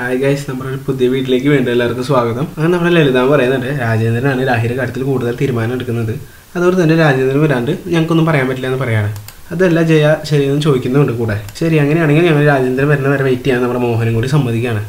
Hi guys, നമ്മുടെ പുതിയ വീട്ടിലേക്ക് വേണ്ട എല്ലാവർക്കും സ്വാഗതം. അങ്ങനെ നമ്മുടെ ലളിതാമ്മ പറയുന്നുണ്ട് രാജേന്ദ്രനാണ് രാഹിയുടെ കാര്യത്തിൽ കൂടുതൽ തീരുമാനം എടുക്കുന്നത്, അതുകൊണ്ട് തന്നെ രാജേന്ദ്രൻ വരാണ്ട് ഞങ്ങൾക്കൊന്നും പറയാൻ പറ്റില്ല എന്ന് പറയാണ്. അതല്ല ജയ ശരിയെന്ന് ചോദിക്കുന്നുണ്ട് കൂടെ. ശരി, അങ്ങനെയാണെങ്കിൽ ഞങ്ങൾ രാജേന്ദ്രൻ വരുന്ന വരെ വെയിറ്റ് ചെയ്യാൻ നമ്മുടെ മോഹനും കൂടി സമ്മതിക്കുകയാണ്.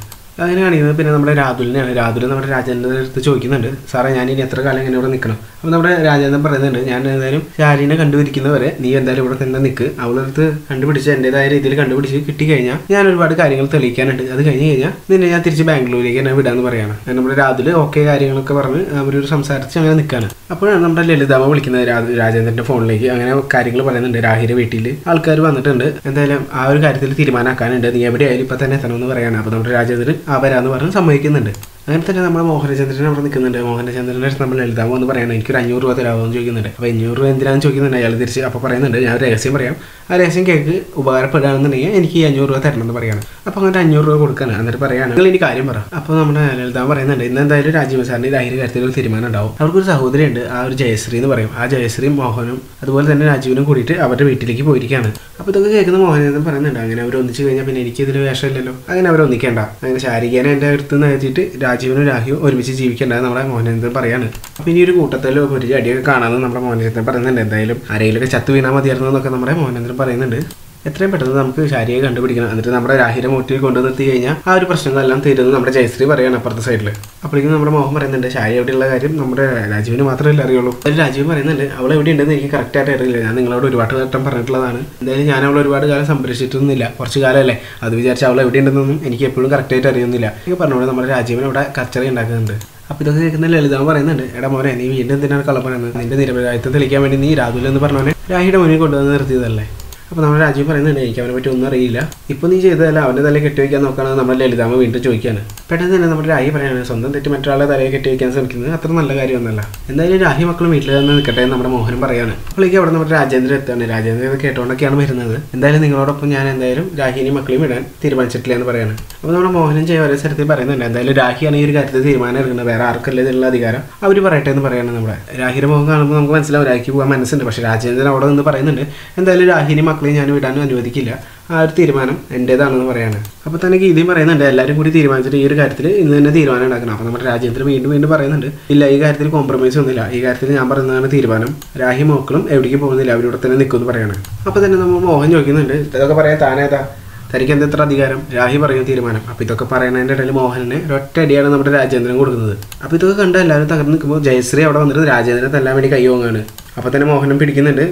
അങ്ങനെയാണെങ്കിൽ പിന്നെ നമ്മുടെ രാഹുലിനെയാണ് നമ്മുടെ രാജേന്ദ്രൻ്റെ അടുത്ത് ചോദിക്കുന്നുണ്ട്, സാറേ ഞാൻ ഇനി എത്ര കാലം ഇങ്ങനെ ഇവിടെ നിൽക്കണം? അപ്പോൾ നമ്മുടെ രാജേന്ദ്രൻ പറയുന്നുണ്ട്, ഞാൻ എന്തായാലും ശാരീനെ കണ്ടുപിടിക്കുന്നവരെ നീ എന്തായാലും ഇവിടെ തന്നെ നിൽക്ക്. അവളടുത്ത് കണ്ടുപിടിച്ച് എൻ്റെതായ രീതിയിൽ കണ്ടുപിടിച്ച് കിട്ടിക്കഴിഞ്ഞാൽ ഞാൻ ഒരുപാട് കാര്യങ്ങൾ തെളിയിക്കാനുണ്ട്. അത് കഴിഞ്ഞ് കഴിഞ്ഞാൽ നിന്നെ ഞാൻ തിരിച്ച് ബാംഗ്ലൂരിലേക്ക് തന്നെ വിടാമെന്ന് പറയാണ്. നമ്മുടെ രാഹുൽ ഓക്കെ കാര്യങ്ങളൊക്കെ പറഞ്ഞ് അവരൊരു സംസാരിച്ച് അങ്ങനെ നിൽക്കുകയാണ്. അപ്പോഴാണ് നമ്മുടെ ലളിതാമ്മ വിളിക്കുന്നത് രാജേന്ദ്രൻ്റെ ഫോണിലേക്ക്. അങ്ങനെ കാര്യങ്ങൾ പറയുന്നുണ്ട്, രാഹിയുടെ വീട്ടിൽ ആൾക്കാർ വന്നിട്ടുണ്ട്, എന്തായാലും ആ ഒരു കാര്യത്തിൽ തീരുമാനമാക്കാനുണ്ട്, നീ എവിടെയായാലും ഇപ്പം തന്നെ എത്തണമെന്ന് പറയാണ്. അപ്പോൾ നമ്മുടെ രാജേന്ദ്രൻ വരാമെന്ന് പറഞ്ഞ് സമ്മതിക്കുന്നുണ്ട്. അങ്ങനെ തന്നെ നമ്മൾ മോഹനചന്ദ്രൻ അവിടെ നിൽക്കുന്നുണ്ട്. മോഹനചന്ദ്രൻ്റെ അടുത്ത് നമ്മൾ ലളിതാമ്മ എന്ന് പറയുന്നത് എനിക്കൊരു 500 രൂപ തരാമെന്ന് ചോദിക്കുന്നുണ്ട്. അപ്പോൾ 500 രൂപ എന്തിനാണെന്ന് ചോദിക്കുന്നുണ്ട് അയാൾ തിരിച്ച്. അപ്പോൾ പറയുന്നുണ്ട്, ഞാൻ ഒരു രഹസ്യം പറയാം, ആ രഹസ്യം കേൾക്ക് ഉപകാരപ്പെടുകയാണെന്നുണ്ടെങ്കിൽ എനിക്ക് ഈ 500 രൂപ തരണമെന്ന് പറയുകയാണ്. അപ്പോൾ അങ്ങനെ 500 രൂപ കൊടുക്കാനാണ്. എന്നിട്ട് പറയുകയാണ്, നിങ്ങൾ എനിക്ക് കാര്യം പറ. അപ്പോൾ നമ്മുടെ ലളിതാമ്മ പറയുന്നുണ്ട്, ഇന്ന് എന്തായാലും രാജീവ് സാറിൻ്റെ രാഹിയുടെ കാര്യത്തിൽ ഒരു തീരുമാനം ഉണ്ടാവും. അവർക്കൊരു സഹോദരിയുണ്ട്, ആ ഒരു ജയശ്രീ എന്ന് പറയും. ആ ജയശ്രീയും മോഹനും അതുപോലെ തന്നെ രാജീവിനും കൂടിയിട്ട് അവരുടെ വീട്ടിലേക്ക് പോയിരിക്കുകയാണ്. അപ്പോൾ ഇതൊക്കെ കേൾക്കുന്ന മോഹനചന്ദ്രൻ പറയുന്നുണ്ട്, അങ്ങനെ അവർ ഒന്നിച്ച് കഴിഞ്ഞാൽ പിന്നെ എനിക്കിതിന് വേഷമില്ലല്ലോ, അങ്ങനെ അവർ ഒന്നിക്കേണ്ട, അങ്ങനെ ശാരീരികനെ എൻ്റെ അടുത്ത് നിന്ന് എത്തിയിട്ട് രാജീവനും രാഹിയും ഒരുമിച്ച് ജീവിക്കേണ്ടത് നമ്മുടെ മോഹനചന്ദ്രൻ പറയാണ്. അപ്പോൾ ഇനി ഒരു കൂട്ടത്തിൽ ഒരു അടിയൊക്കെ കാണാമെന്ന് നമ്മുടെ മോഹനചന്ദ്രൻ പറയുന്നുണ്ട്. എന്തായാലും ആരെയിലൊക്കെ ചത്തു വീണാൽ മതിയായിരുന്നു എന്നൊക്കെ നമ്മുടെ മോഹനചന്ദ്രൻ പറയുന്നുണ്ട്. എത്രയും പെട്ടെന്ന് നമുക്ക് ശാരീരിക കണ്ടുപിടിക്കണം, എന്നിട്ട് നമ്മുടെ രാഹിയുടെ മോട്ടിൽ കൊണ്ടു നിർത്തി കഴിഞ്ഞാൽ ആ ഒരു പ്രശ്നങ്ങളെല്ലാം തീരുന്നു നമ്മുടെ ജയശ്രീ പറയാണ് അപ്പുറത്തെ സൈഡിൽ. അപ്പോഴേക്കും നമ്മുടെ മോഹൻ പറയുന്നുണ്ട്, ശാരി എവിടെയുള്ള കാര്യം നമ്മുടെ രാജീവിന് മാത്രമല്ല അറിയുള്ളൂ. അതിൽ രാജീവ് പറയുന്നുണ്ട്, അവൾ എവിടെ ഉണ്ടെന്ന് എനിക്ക് കറക്റ്റായിട്ട് അറിയില്ല, ഞാൻ നിങ്ങളോട് ഒരുപാട് ഘട്ടം പറഞ്ഞിട്ടുള്ളതാണ്. എന്തായാലും ഞാൻ അവൾ ഒരുപാട് കാലം സംരക്ഷിച്ചിട്ടൊന്നുമില്ല, കുറച്ച് കാലമല്ലേ, അത് വിചാരിച്ച് അവൾ എവിടെ ഉണ്ടെന്നൊന്നും എനിക്ക് എപ്പോഴും കറക്റ്റായിട്ട് അറിയുന്നില്ല. എനിക്ക് പറഞ്ഞുകൊണ്ട് നമ്മുടെ രാജീവിനെ അവിടെ കച്ചറ ഉണ്ടാക്കുന്നുണ്ട്. അപ്പോൾ ഇതൊക്കെ കേൾക്കുന്ന ലളിതാമ്മ പറയുന്നുണ്ട്, എടാ മോനെ നീ വീണ്ടും എന്തിനാണ് കള്ളം പറയുന്നത്? നിന്റെ നിരപരാധിത്വം തെളിയിക്കാൻ വേണ്ടി നീ രാഹുൽ എന്ന് പറഞ്ഞവനെ രാഹിയുടെ മുന്നിൽ കൊണ്ടുവന്ന് നിർത്തിയതല്ലേ? അപ്പോൾ നമ്മുടെ രാജീവ് പറയുന്നുണ്ട്, എനിക്ക് അവനെ പറ്റി ഒന്നും അറിയില്ല, ഇപ്പോൾ നീ ചെയ്തതല്ല, അവൻ്റെ തലയിൽ കെട്ടിവയ്ക്കാൻ നോക്കുകയാണ് നമ്മുടെ ലളിതാമ്മ വീണ്ടും ചോദിക്കുകയാണ്. പെട്ടെന്ന് തന്നെ നമ്മുടെ രാഹി പറയുകയാണ്, സ്വന്തം തെറ്റ് മറ്റൊരാളുടെ തലയിൽ കെട്ടിവയ്ക്കാൻ ശ്രമിക്കുന്നത് അത്ര നല്ല കാര്യമൊന്നുമല്ല, എന്തായാലും രാഹി മക്കളും വീട്ടിൽ തന്നെ നിൽക്കട്ടെ എന്ന് നമ്മുടെ മോഹനും പറയാണ്. അപ്പോഴേക്കും അവിടെ നമ്മുടെ രാജേന്ദ്രൻ എത്തുകയാണ്. രാജേന്ദ്രൻ കേട്ടോണ്ടൊക്കെയാണ് വരുന്നത്, എന്തായാലും നിങ്ങളോടൊപ്പം ഞാൻ എന്തായാലും രാഹിനെയും മക്കളെയും ഇടാൻ തീരുമാനിച്ചിട്ടില്ല എന്ന് പറയാണ്. അപ്പോൾ നമ്മുടെ മോഹനും ചെയ്യ ഒരേ സ്ഥലത്തിൽ പറയുന്നുണ്ട്, എന്തായാലും രാഹിയാണ് ഈ ഒരു കാര്യത്തിൽ തീരുമാനം എടുക്കുന്നത്, വേറെ ആർക്കല്ലേ ഇതിനുള്ള അധികാരം, അവർ പറയട്ടെ എന്ന് പറയാണ്. നമ്മുടെ രാഹിയുടെ മുഖം കാണുമ്പോൾ നമുക്ക് മനസ്സിലാവും രാഹിക്ക് പോകാൻ മനസ്സുണ്ട്, പക്ഷേ രാജേന്ദ്രൻ അവിടെ നിന്ന് പറയുന്നുണ്ട്, എന്തായാലും രാഹിനെ ഞാൻ വിടാനും അനുവദിക്കില്ല, ആ ഒരു തീരുമാനം എൻ്റേതാണെന്ന് പറയാണ്. അപ്പോൾ തന്നെ ഗീതയും പറയുന്നുണ്ട്, എല്ലാവരും കൂടി തീരുമാനിച്ചിട്ട് ഈ ഒരു കാര്യത്തിൽ ഇന്ന് തന്നെ തീരുമാനം ഉണ്ടാക്കണം. അപ്പോൾ നമ്മുടെ രാജ്യത്തിന് വീണ്ടും വീണ്ടും പറയുന്നുണ്ട്, ഇല്ല ഈ കാര്യത്തിൽ കോംപ്രമൈസ് ഒന്നുമില്ല, ഈ കാര്യത്തിൽ ഞാൻ പറയുന്നതാണ് തീരുമാനം, രാഹി മോക്കളും എവിടേക്ക് പോകുന്നില്ല, അവരിവിടെ തന്നെ നിൽക്കുമെന്ന് പറയാണ്. അപ്പോൾ തന്നെ നമ്മൾ മോഹൻ ചോദിക്കുന്നുണ്ട്, ഇതൊക്കെ പറയാൻ താനേതാ, തനിക്ക് എന്തെത്ര അധികാരം, രാഹി പറയും തീരുമാനം. അപ്പോൾ ഇതൊക്കെ പറയുന്നതിൻ്റെ ഇടയിൽ മോഹനെ ഒരൊറ്റ അടിയാണ് നമ്മുടെ രാജേന്ദ്രൻ കൊടുക്കുന്നത്. അപ്പോൾ ഇതൊക്കെ കണ്ട് എല്ലാവരും തകർന്ന് നിൽക്കുമ്പോൾ ജയശ്രീ അവിടെ വന്നിട്ട് രാജേന്ദ്രൻ തല്ലാൻ വേണ്ടി കൈ വാങ്ങുകയാണ്. അപ്പോൾ തന്നെ മോഹനം പിടിക്കുന്നുണ്ട്.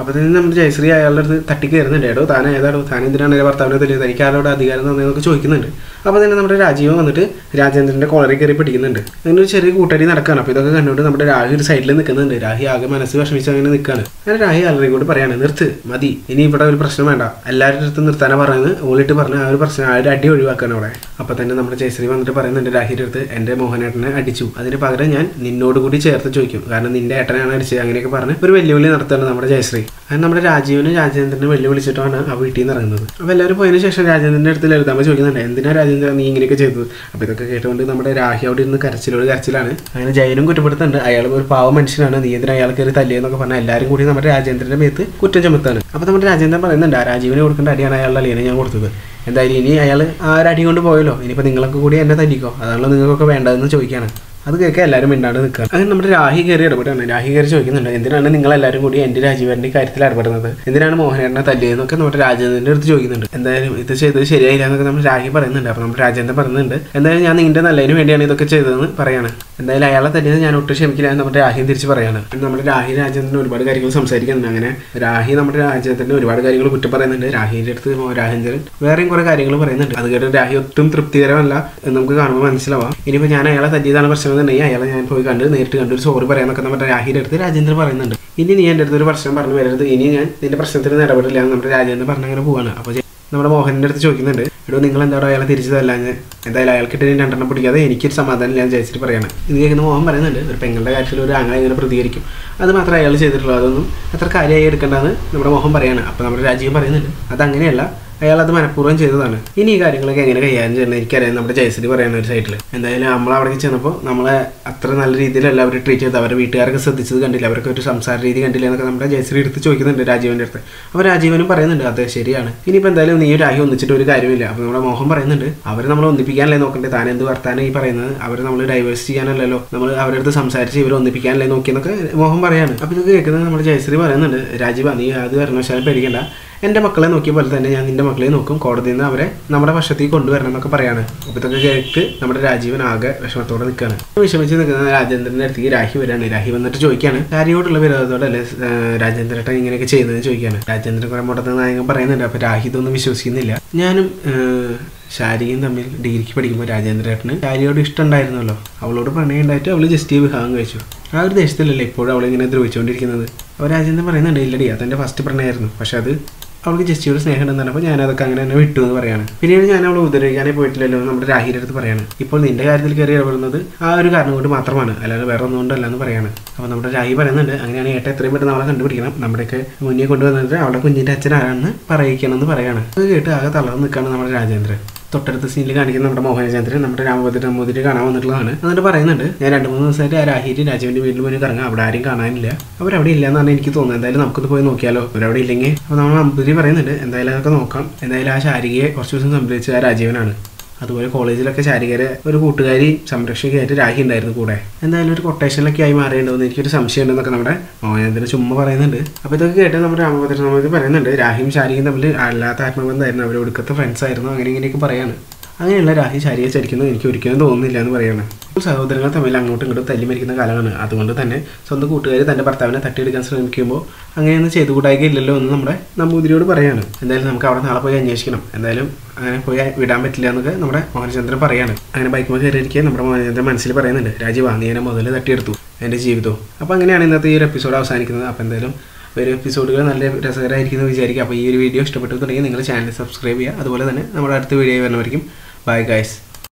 അപ്പോൾ തന്നെ നമ്മുടെ ജയശ്രീ അയാളുടെ അടുത്ത് തട്ടിക്കയറുന്നുണ്ട്, ഏടോ താൻ ഏതാടോ, താൻ എന്തിനാണ് എൻ്റെ ഭർത്താവിനെ തെളിയത്, എനിക്ക് ആരോട് അധികാരം തന്നെയെന്നൊക്കെ ചോദിക്കുന്നുണ്ട്. അപ്പോൾ തന്നെ നമ്മുടെ രാജീവ് വന്നിട്ട് രാജേന്ദ്രൻ്റെ കോളറിൽ കയറി പിടിക്കുന്നുണ്ട്. അങ്ങനെ ഒരു ചെറിയ കൂട്ടടി നടക്കുകയാണ്. അപ്പോൾ ഇതൊക്കെ കണ്ടുകൊണ്ട് നമ്മുടെ രാഹി ഒരു സൈഡിൽ നിൽക്കുന്നുണ്ട്. രാഹി ആകെ മനസ്സ് വിഷമിച്ച് അങ്ങനെ നിൽക്കുകയാണ്. അങ്ങനെ രാഹി ആളുടെയും കൂടി പറയാണ്, നിർത്ത് മതി, ഇനി ഇവിടെ ഒരു പ്രശ്നം വേണ്ട, എല്ലാവരുടെ അടുത്ത് നിർത്താനാണ് പറയുന്നത്, ഓളിട്ട് പറഞ്ഞ് ആ ഒരു പ്രശ്നം ആ ഒരു അടി ഒഴിവാക്കുകയാണ് അവിടെ. അപ്പോൾ തന്നെ നമ്മുടെ ജയശ്രീ വന്നിട്ട് പറയുന്നുണ്ട്, രാഹിയുടെ അടുത്ത് എൻ്റെ മോഹനേട്ടനെ അടിച്ചു, അതിന് പകരം ഞാൻ നിന്നോട് കൂടി ചേർത്ത് ചോദിക്കും, കാരണം നിൻ്റെ ഏട്ടനെയാണ് അടിച്ചത്, അങ്ങനെയൊക്കെ പറഞ്ഞ് ഒരു വെല്ലുവിളി നടത്തുകയാണ് നമ്മുടെ ജയശ്രീ. അത് നമ്മുടെ രാജീവിന് രാജേന്ദ്രനെ വെല്ലുവിളിച്ചിട്ടാണ് ആ വീട്ടിൽ നിന്ന് ഇറങ്ങുന്നത്. അപ്പോൾ എല്ലാവരും പോയതിനു ശേഷം രാജേന്ദ്രൻ്റെ അടുത്ത് ലളിതാമ്മ ചോദിക്കുന്നുണ്ട്, എന്തിനാണ് രാജേന്ദ്രൻ നീ ഇങ്ങനെയൊക്കെ ചെയ്തത്? അപ്പോൾ ഇതൊക്കെ കേട്ടുകൊണ്ട് നമ്മുടെ രാഹി അവിടെ ഇരുന്ന് കരച്ചിലാണ്. അങ്ങനെ ജയനും കുറ്റപ്പെടുത്തുന്നുണ്ട്, അയാൾ ഒരു പാവ മനുഷ്യനാണ്, നീ എന്തിനാണ് അയാൾ കയറി തല്ലിയെന്നൊക്കെ പറഞ്ഞാൽ എല്ലാവരും കൂടി നമ്മുടെ രാജേന്ദ്രൻ്റെ മേത്ത് കുറ്റം ചുമത്താണ്. അപ്പോൾ നമ്മുടെ രാജേന്ദ്രൻ പറയുന്നുണ്ട്, ആ രാജീവിന് കൊടുക്കേണ്ട അടിയാണ് അയാളുടെ അലിയനെ ഞാൻ കൊടുത്തത്, എന്തായാലും ഇനി അയാൾ ആ ഒരു അടി കൊണ്ട് പോയല്ലോ, ഇനിയിപ്പോൾ നിങ്ങളൊക്കെ കൂടി എന്നെ തല്ലിക്കോ, അതാണല്ലോ നിങ്ങൾക്കൊക്കെ വേണ്ടതെന്ന് ചോദിക്കുകയാണ്. അത് കേൾക്കാൻ എല്ലാവരും മിണ്ടാണ്ട് നിൽക്കുക. അങ്ങനെ നമ്മുടെ രാഹി കയറി ഇടപെടുകയാണ്. രാഹി കയറി ചോദിക്കുന്നുണ്ട്, എന്തിനാണ് നിങ്ങളെല്ലാവരും കൂടി എൻ്റെ രാജീവൻ്റെ കാര്യത്തിൽ ഇടപെടുന്നത്, എന്തിനാണ് മോഹനേട്ടനെ തല്ലിയെന്നൊക്കെ നമ്മുടെ രാജേന്ദ്രൻ്റെ അടുത്ത് ചോദിക്കുന്നുണ്ട്. എന്തായാലും ഇത് ചെയ്തത് ശരിയായില്ല എന്നൊക്കെ നമ്മൾ രാഹി പറയുന്നുണ്ട്. അപ്പോൾ നമ്മുടെ രാജേന്ദ്രൻ പറയുന്നുണ്ട്, എന്തായാലും ഞാൻ നിൻ്റെ നല്ലതിന് വേണ്ടിയാണ് ഇതൊക്കെ ചെയ്തതെന്ന് പറയാണ്. എന്തായാലും അയാളെ തല്ലിയത് ഞാൻ ഒട്ടും ക്ഷമിക്കില്ല നമ്മുടെ രാഹിയും തിരിച്ച് പറയാണ്. നമ്മുടെ രാഹി രാജേന്ദ്രൻ ഒരുപാട് കാര്യങ്ങൾ സംസാരിക്കുന്നുണ്ട്. അങ്ങനെ രാഹി നമ്മുടെ രാജേന്ദ്രൻ്റെ ഒരുപാട് കാര്യങ്ങൾ കുറ്റം പറയുന്നുണ്ട്. രാഹിൻ്റെ അടുത്ത് രാജേന്ദ്രൻ വേറെയും കുറേ കാര്യങ്ങൾ പറയുന്നുണ്ട്. അത് കേട്ട് രാഹി ഒട്ടും തൃപ്തികരമല്ല നമുക്ക് കാണുമ്പോൾ മനസ്സിലാവാം. ഇനിയിപ്പോൾ ഞാൻ അയാളെ തല്ലിയതാണ് പ്രശ്നം ണ്ടെങ്കിൽ അയാളെ ഞാൻ പോയി നേരിട്ട് കണ്ട് ഒരു സോറി പറയാന്നൊക്കെ നമ്മുടെ രാഹിയുടെ അടുത്ത് രാജേന്ദ്രൻ പറയുന്നുണ്ട്. ഇനി നീ എൻ്റെ അടുത്ത് ഒരു പ്രശ്നം പറഞ്ഞു വരരുത്, ഇനി ഞാൻ നിന്റെ പ്രശ്നത്തിന് ഇടപെടില്ല എന്ന് നമ്മുടെ രാജേന്ദ്രൻ പറഞ്ഞ അങ്ങനെ പോവാണ്. അപ്പോൾ നമ്മുടെ മോഹൻ്റെ അടുത്ത് ചോദിക്കുന്നുണ്ട്, എടോ നിങ്ങൾ എന്താണോ അയാളെ തിരിച്ചതല്ല, എന്തായാലും അയാൾക്കിട്ട് രണ്ടെണ്ണം പിടിക്കാതെ എനിക്കൊരു സമാധാനം ഞാൻ ജയിച്ചിട്ട് പറയണം. ഇത് കേൾക്കുന്ന മോഹൻ പറയുന്നുണ്ട്, ഒരു പെങ്ങളുടെ കാര്യത്തിൽ ഒരു അങ്ങനെ ഇങ്ങനെ പ്രതികരിക്കും, അത് മാത്രമേ അയാൾ ചെയ്തിട്ടുള്ളൂ, അതൊന്നും അത്ര കാര്യമായി എടുക്കേണ്ടതെന്ന് നമ്മുടെ മോഹൻ പറയാണ്. അപ്പോൾ നമ്മുടെ രാജീവ് പറയുന്നുണ്ട്, അതങ്ങനെയല്ല, അയാളത് മനഃപൂർവ്വം ചെയ്തതാണ്. ഇനി ഈ കാര്യങ്ങളൊക്കെ എങ്ങനെ കൈകാര്യം ചെയ്യണം എനിക്കറിയാം. നമ്മുടെ ജയശ്രീ പറയുന്ന ഒരു സൈറ്റിൽ എന്തായാലും നമ്മളവിടെ ചെന്നപ്പോൾ നമ്മളെ അത്ര നല്ല രീതിയിൽ എല്ലാവരും ട്രീറ്റ് ചെയ്ത് അവരുടെ വീട്ടുകാരൊക്കെ ശ്രദ്ധിച്ചത് കണ്ടില്ല, അവർക്ക് ഒരു സംസാര രീതി കണ്ടില്ല എന്നൊക്കെ നമ്മുടെ ജയശ്രീ എടുത്ത് ചോദിക്കുന്നുണ്ട് രാജീവൻ്റെ അടുത്ത്. അപ്പോൾ രാജീവനും പറയുന്നുണ്ട് അത് ശരിയാണ്, ഇനിയിപ്പോൾ എന്തായാലും നീ രാഹി ഒന്നിച്ചിട്ട് ഒരു കാര്യമില്ല. അപ്പോൾ നമ്മുടെ മോഹൻ പറയുന്നുണ്ട് അവർ നമ്മൾ ഒന്നിപ്പിക്കാനല്ലേ നോക്കണ്ടേ, താൻ എന്ത് വർത്താനം ഈ പറയുന്നത്, അവർ നമ്മൾ ഡൈവേഴ്സ് ചെയ്യാനല്ലല്ലോ, നമ്മൾ അവരുടെ അടുത്ത് സംസാരിച്ച് ഇവർ ഒന്നിപ്പിക്കാനല്ലേ നോക്കിയെന്നൊക്കെ മോഹൻ പറയാണ്. അപ്പോൾ ഇത് കേൾക്കുന്നത് നമ്മുടെ ജയശ്രീ പറയുന്നുണ്ട് രാജീവ നീ അത് കാരണവശാലും പേടിക്കണ്ട, എൻ്റെ മക്കളെ നോക്കിയ പോലെ തന്നെ ഞാൻ നിൻ്റെ മക്കളെ നോക്കും, കോടതിയിൽ നിന്ന് അവരെ നമ്മുടെ വശത്തേക്ക് കൊണ്ടുവരണം എന്നൊക്കെ പറയാണ്. അപ്പോൾ ഇതൊക്കെ കേട്ട് നമ്മുടെ രാജീവൻ ആകെ വിഷമത്തോടെ നിൽക്കുകയാണ്. വിഷമിച്ച് നിൽക്കുന്ന രാജേന്ദ്രൻ്റെ അടുത്തേക്ക് രാഹി വരികയാണ്. രാഹി വന്നിട്ട് ചോദിക്കുകയാണ് രാഹിയോടുള്ള വിരോധത്തോടല്ലേ രാജേന്ദ്രേട്ടൻ ഇങ്ങനെയൊക്കെ ചെയ്യുന്നതെന്ന് ചോദിക്കുകയാണ്. രാജേന്ദ്രൻ കുറെ മുടത്ത് നായകൻ പറയുന്നുണ്ട്. അപ്പോൾ രാഹി ഇതൊന്നും വിശ്വസിക്കുന്നില്ല. ഞാനും ശാരിയും തമ്മിൽ ഡിഗ്രിക്ക് പഠിക്കുമ്പോൾ രാജേന്ദ്രേട്ടന് ശാരിയോട് ഇഷ്ടം ഉണ്ടായിരുന്നല്ലോ, അവളോട് പ്രണയം ഉണ്ടായിട്ട് അവൾ ജസ്റ്റ് വിവാഹം കഴിച്ചു. ആ ഒരു ദേശത്തിലല്ലേ ഇപ്പോഴും അവളിങ്ങനെ ദ്രോഹിച്ചുകൊണ്ടിരിക്കുന്നത്. അപ്പോൾ രാജേന്ദ്രൻ പറയുന്നുണ്ട് ഇല്ലടി അതെൻ്റെ ഫസ്റ്റ് പ്രണയമായിരുന്നു, പക്ഷെ അത് അവൾക്ക് ജസ്റ്റിയുടെ സ്നേഹം എന്ന് പറഞ്ഞപ്പോൾ ഞാനതൊക്കെ അങ്ങനെ തന്നെ വിട്ടു എന്ന് പറയാണ്. പിന്നീട് ഞാൻ അവളെ ഉപദ്രവിക്കാനേ പോയിട്ടില്ലല്ലോ നമ്മുടെ രാഹിയുടെ അടുത്ത് പറയാണ്. ഇപ്പോൾ നിന്റെ കാര്യത്തിൽ കയറി ഇടപെടുന്നത് ആ ഒരു കാരണം കൊണ്ട് മാത്രമാണ്, അല്ലാതെ വേറെ ഒന്നുകൊണ്ടല്ല എന്ന് പറയാണ്. അപ്പോൾ നമ്മുടെ രാഹി പറയുന്നുണ്ട് അങ്ങനെയാണ് ഏട്ട എത്രയും പെട്ടെന്ന് അവളെ കണ്ടുപിടിക്കണം, നമ്മുടെയൊക്കെ മുന്നേ കൊണ്ടുവന്നിട്ട് അവളുടെ കുഞ്ഞിൻ്റെ അച്ഛനാണെന്ന് പറയിക്കണമെന്ന് പറയാണ്. അത് കേട്ട് ആകെ തളർന്ന് നിൽക്കുകയാണ് നമ്മുടെ രാജേന്ദ്രൻ. തൊട്ടടുത്ത സീനിൽ കാണിക്കുന്ന നമ്മുടെ മോഹനചന്ദ്രൻ നമ്മുടെ രാമഭദ്രൻ നമ്പൂതിരി കാണാൻ വന്നിട്ടുള്ളതാണ്. എന്നിട്ട് പറയുന്നുണ്ട് ഞാൻ 2-3 ദിവസമായിട്ട് ആ രാഹിരി രാജുവിൻ്റെ വീട്ടിൽ പോയി കറങ്ങാം, അവിടെ ആരും കാണാനില്ല, അവരവിടെ ഇല്ലയെന്ന് പറഞ്ഞാൽ എനിക്ക് തോന്നുന്നു, എന്തായാലും നമുക്കൊന്ന് പോയി നോക്കിയാലോ അവരവിടെ ഇല്ലെങ്കിൽ. അപ്പോൾ നമ്മൾ നമ്പൂതിരി പറയുന്നുണ്ട് എന്തായാലും അതൊക്കെ നോക്കാം, എന്തായാലും ആ ശാരികയെ കുറച്ച് ദിവസം സംരക്ഷിച്ച ആ രാജീവനാണ്, അതുപോലെ കോളേജിലൊക്കെ ശാരികരെ ഒരു കൂട്ടുകാരി സംരക്ഷകയായിട്ട് രാഹി ഉണ്ടായിരുന്നു കൂടെ, എന്തായാലും ഒരു കൊട്ടേഷനിലൊക്കെ ആയി മാറിയിട്ടുണ്ടെന്ന് എനിക്കൊരു സംശയം ഉണ്ടെന്നൊക്കെ നമ്മുടെ മോഹനചന്ദ്രൻ ചുമ്മാ പറയുന്നുണ്ട്. അപ്പോൾ ഇതൊക്കെ കേട്ട് നമ്മുടെ രാമഭദ്രൻ നമ്പൂതിരി പറയുന്നുണ്ട് രാഹിയും ശാരികയും തമ്മിൽ അല്ലാത്ത ആത്മബന്ധമായിരുന്നു, അവർ ഒടുക്കത്തെ ഫ്രണ്ട്സ് ആയിരുന്നു, അങ്ങനെ ഇങ്ങനെയൊക്കെ പറയാണ്. അങ്ങനെയുള്ള രാഹി ശാരിയെ ചരിക്കുന്നത് എനിക്ക് ഒരിക്കലും തോന്നുന്നില്ല എന്ന് പറയാണ്. സഹോദരങ്ങൾ തമ്മിൽ അങ്ങോട്ടും ഇങ്ങോട്ടും തല്ലി മരിക്കുന്ന കാലമാണ്, അതുകൊണ്ട് തന്നെ സ്വന്തം കൂട്ടുകാർ തൻ്റെ ഭർത്താവിനെ തട്ടിയെടുക്കാൻ ശ്രമിക്കുമ്പോൾ അങ്ങനെയൊന്നും ചെയ്തു കൂടായിക്കില്ലല്ലോ എന്ന് നമ്മുടെ നമ്പൂതിരിയോട് പറയാണ്. എന്തായാലും നമുക്ക് അവിടെ നാളെ പോയി അന്വേഷിക്കണം, എന്തായാലും അങ്ങനെ പോയി വിടാൻ പറ്റില്ല എന്നൊക്കെ നമ്മുടെ മോഹനചന്ദ്രൻ പറയാണ്. അങ്ങനെ ബൈക്ക് മേൽ കയറിയിരിക്കുക നമ്മുടെ മോഹനചന്ദ്രൻ മനസ്സിൽ പറയുന്നുണ്ട് രാജീവ് നീ എന്നെ മുതൽ തട്ടിയെടുത്തു എൻ്റെ ജീവിതവും. അപ്പോൾ അങ്ങനെയാണ് ഇന്നത്തെ ഈ ഒരു എപ്പിസോഡ് അവസാനിക്കുന്നത്. അപ്പോൾ എന്തായാലും ഒരു എപ്പിസോഡുകൾ നല്ല രസകരമായിരിക്കും എന്ന് വിചാരിക്കുക. അപ്പോൾ ഈ ഒരു വീഡിയോ ഇഷ്ടപ്പെട്ടു തുടങ്ങി നിങ്ങൾ ചാനൽ സബ്സ്ക്രൈബ് ചെയ്യുക, അതുപോലെ തന്നെ നമ്മുടെ അടുത്ത വീഡിയോ വരുന്നവരിക്കും ബൈ ഗൈസ്.